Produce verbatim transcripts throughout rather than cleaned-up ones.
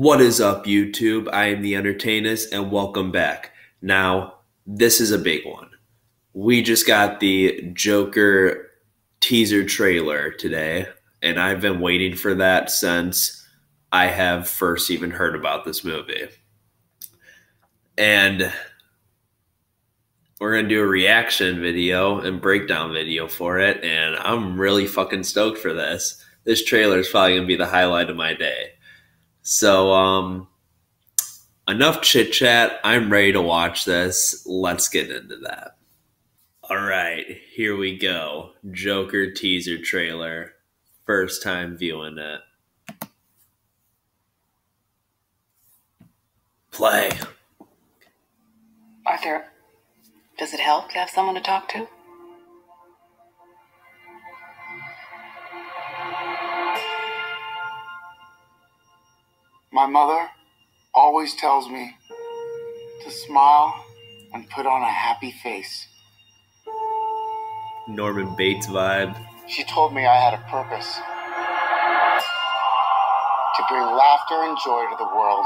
What is up, YouTube? I am The Entertainist, and welcome back. Now, this is a big one. We just got the Joker teaser trailer today, and I've been waiting for that since I have first even heard about this movie. And we're going to do a reaction video and breakdown video for it, and I'm really fucking stoked for this. This trailer is probably going to be the highlight of my day. So, um, enough chit chat. I'm ready to watch this. Let's get into that. All right, here we go. Joker teaser trailer. First time viewing it. Play. Arthur, does it help to have someone to talk to? My mother always tells me to smile and put on a happy face. Norman Bates vibe. She told me I had a purpose. To bring laughter and joy to the world.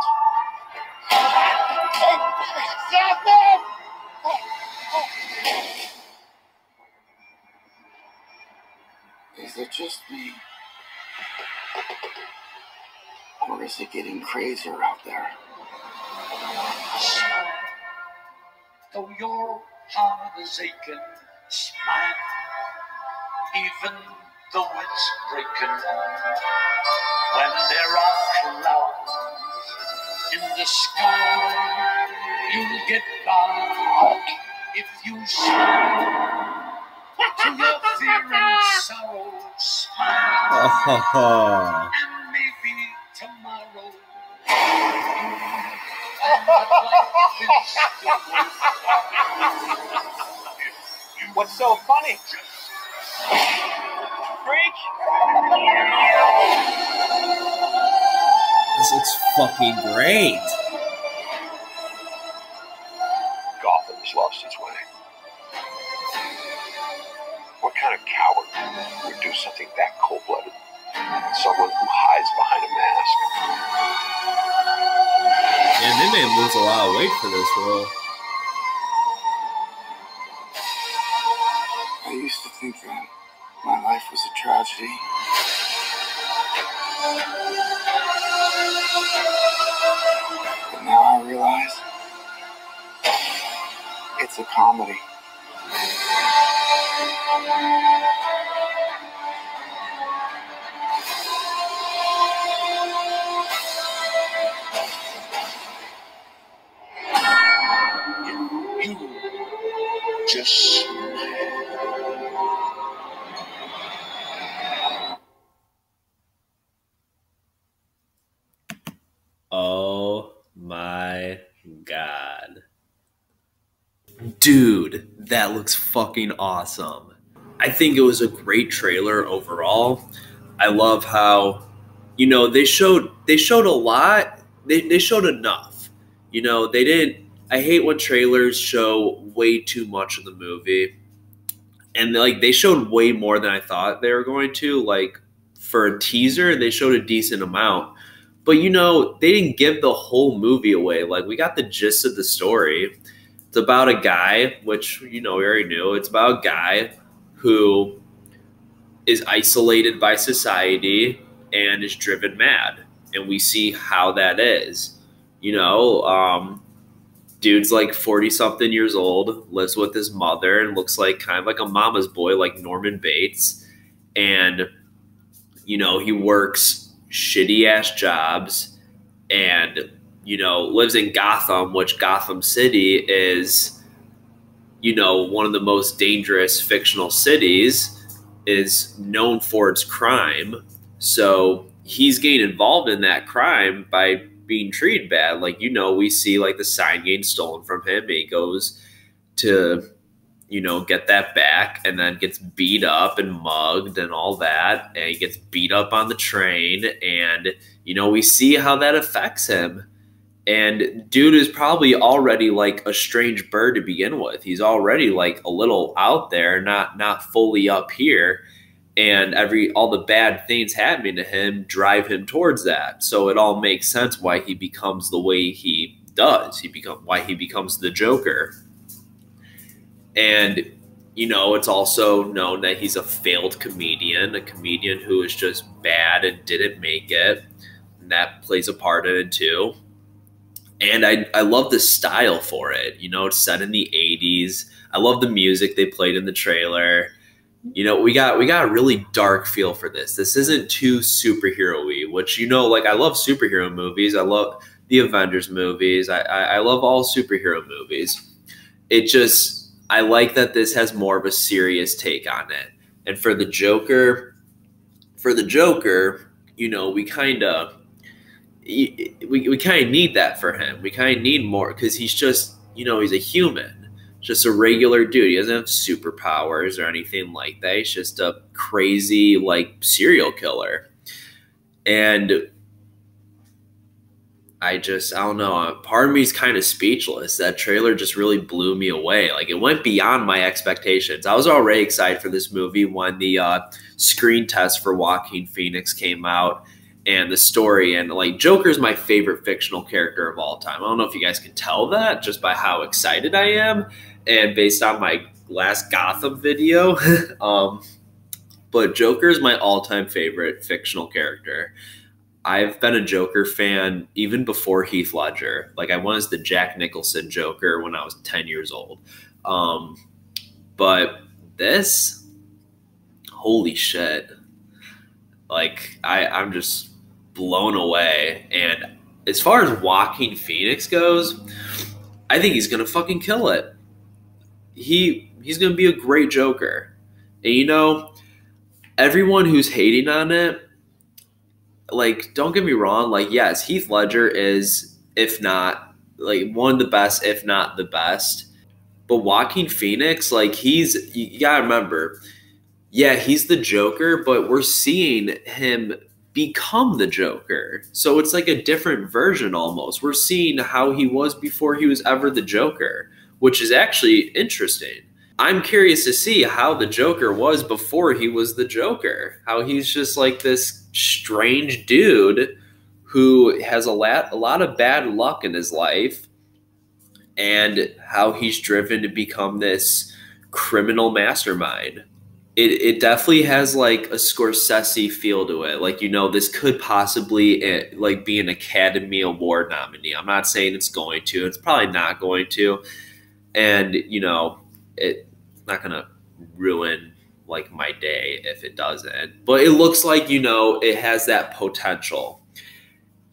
Is it just me? Or is it getting crazier out there? Though your heart is aching, smile, even though it's breaking. When there are clouds in the sky, you'll get by if you smile. To your fear and sorrow, smile. Tomorrow, what's so funny? Freak! This looks fucking great. Gotham's lost its way. What kind of coward would do something that cold-blooded? Someone who hides behind a mask. And they may lose a lot of weight for this role. I used to think that my life was a tragedy. But now I realize it's a comedy. Just oh my god. Dude, that looks fucking awesome. I think it was a great trailer overall. I love how, you know, they showed they showed a lot. They they showed enough. You know, they didn't I hate when trailers show way too much of the movie, and like they showed way more than I thought they were going to. Like for a teaser, they showed a decent amount, but you know they didn't give the whole movie away. Like we got the gist of the story. It's about a guy, which you know we already knew. It's about a guy who is isolated by society and is driven mad, and we see how that is. You know. Um, Dude's like forty something years old, lives with his mother, and looks like kind of like a mama's boy, like Norman Bates. And, you know, he works shitty ass jobs and, you know, lives in Gotham, which Gotham City is, you know, one of the most dangerous fictional cities, is known for its crime. So he's getting involved in that crime by being treated bad. Like, you know, we see like the sign getting stolen from him, and he goes to, you know, get that back, and then gets beat up and mugged and all that, and he gets beat up on the train, and you know we see how that affects him. And dude is probably already like a strange bird to begin with. He's already like a little out there, not not fully up here, and every all the bad things happening to him drive him towards that. So it all makes sense why he becomes the way he does. He become why he becomes the Joker. And, you know, it's also known that he's a failed comedian, a comedian who is just bad and didn't make it. And that plays a part in it too. And I, I love the style for it. You know, it's set in the eighties. I love the music they played in the trailer. You know, we got we got a really dark feel for this. This isn't too superhero-y, which, you know, like I love superhero movies. I love the Avengers movies. I, I, I love all superhero movies. It just, I like that this has more of a serious take on it. And for the Joker, for the Joker, you know, we kind of, we, we kind of need that for him. We kind of need more because he's just, you know, he's a human. Just a regular dude. He doesn't have superpowers or anything like that. He's just a crazy, like, serial killer. And I just, I don't know. Part of me is kind of speechless. That trailer just really blew me away. Like, it went beyond my expectations. I was already excited for this movie when the uh, screen test for Joaquin Phoenix came out and the story. And, like, Joker's my favorite fictional character of all time. I don't know if you guys can tell that just by how excited I am. And based on my last Gotham video, um, but Joker is my all-time favorite fictional character. I've been a Joker fan even before Heath Ledger. Like, I was the Jack Nicholson Joker when I was ten years old. Um, but this, holy shit. Like, I, I'm just blown away. And as far as Joaquin Phoenix goes, I think he's going to fucking kill it. He he's going to be a great Joker. And, you know, everyone who's hating on it, like, don't get me wrong. Like, yes, Heath Ledger is, if not, like, one of the best, if not the best. But Joaquin Phoenix, like, he's, you got to remember, yeah, he's the Joker, but we're seeing him become the Joker. So it's like a different version almost. We're seeing how he was before he was ever the Joker, which is actually interesting. I'm curious to see how the Joker was before he was the Joker, how he's just like this strange dude who has a lot, a lot of bad luck in his life, and how he's driven to become this criminal mastermind. It, it definitely has like a Scorsese feel to it. Like, you know, this could possibly like be an Academy Award nominee. I'm not saying it's going to. It's probably not going to. And, you know, it's not going to ruin like my day if it doesn't. But it looks like, you know, it has that potential.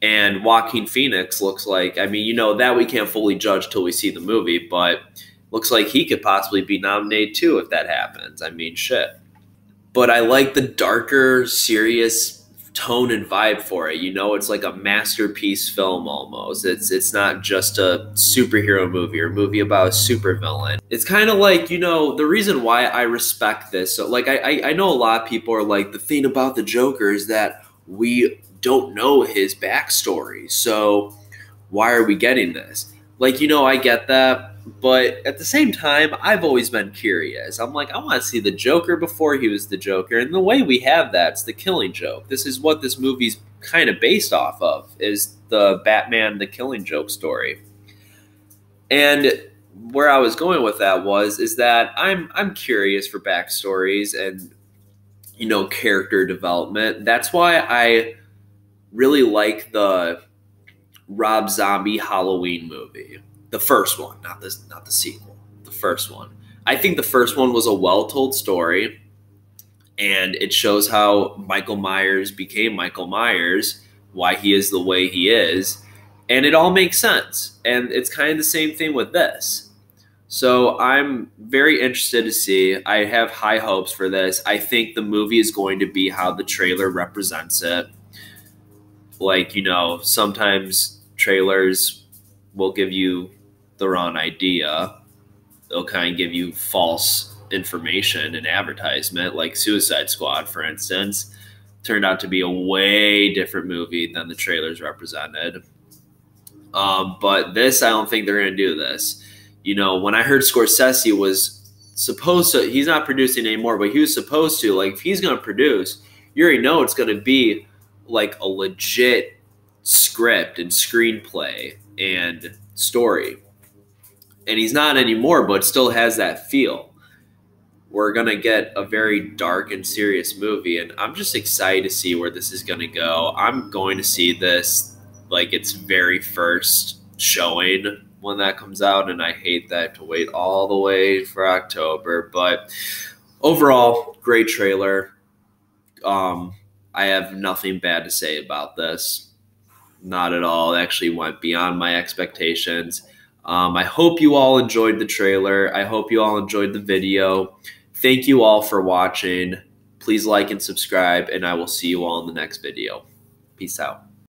And Joaquin Phoenix looks like, I mean, you know, that we can't fully judge till we see the movie, but looks like he could possibly be nominated too if that happens. I mean, shit. But I like the darker, serious tone and vibe for it. You know, it's like a masterpiece film almost. It's it's not just a superhero movie or a movie about a supervillain. It's kind of like, you know, the reason why I respect this. So, like, I, I, I know a lot of people are like, the thing about the Joker is that we don't know his backstory. So why are we getting this? Like, you know, I get that. But at the same time, I've always been curious. I'm like, I want to see the Joker before he was the Joker. And the way we have that's The Killing Joke. This is what this movie's kind of based off of, is the Batman, The Killing Joke story. And where I was going with that was, is that I'm, I'm curious for backstories and, you know, character development. That's why I really like the Rob Zombie Halloween movie. The first one, not this, not the sequel. The first one. I think the first one was a well-told story, and it shows how Michael Myers became Michael Myers, why he is the way he is, and it all makes sense. And it's kind of the same thing with this. So I'm very interested to see. I have high hopes for this. I think the movie is going to be how the trailer represents it. Like, you know, sometimes trailers will give you the wrong idea. They'll kind of give you false information and advertisement, like Suicide Squad, for instance, turned out to be a way different movie than the trailers represented. Um, but this, I don't think they're going to do this. You know, when I heard Scorsese was supposed to, he's not producing anymore, but he was supposed to. Like, if he's going to produce, you already know it's going to be like a legit script and screenplay and story. And he's not anymore, but still has that feel. We're going to get a very dark and serious movie, and I'm just excited to see where this is going to go. I'm going to see this like its very first showing when that comes out, and I hate that I have to wait all the way for October. But overall, great trailer. Um, I have nothing bad to say about this. Not at all. It actually went beyond my expectations. Um, I hope you all enjoyed the trailer. I hope you all enjoyed the video. Thank you all for watching. Please like and subscribe, and I will see you all in the next video. Peace out.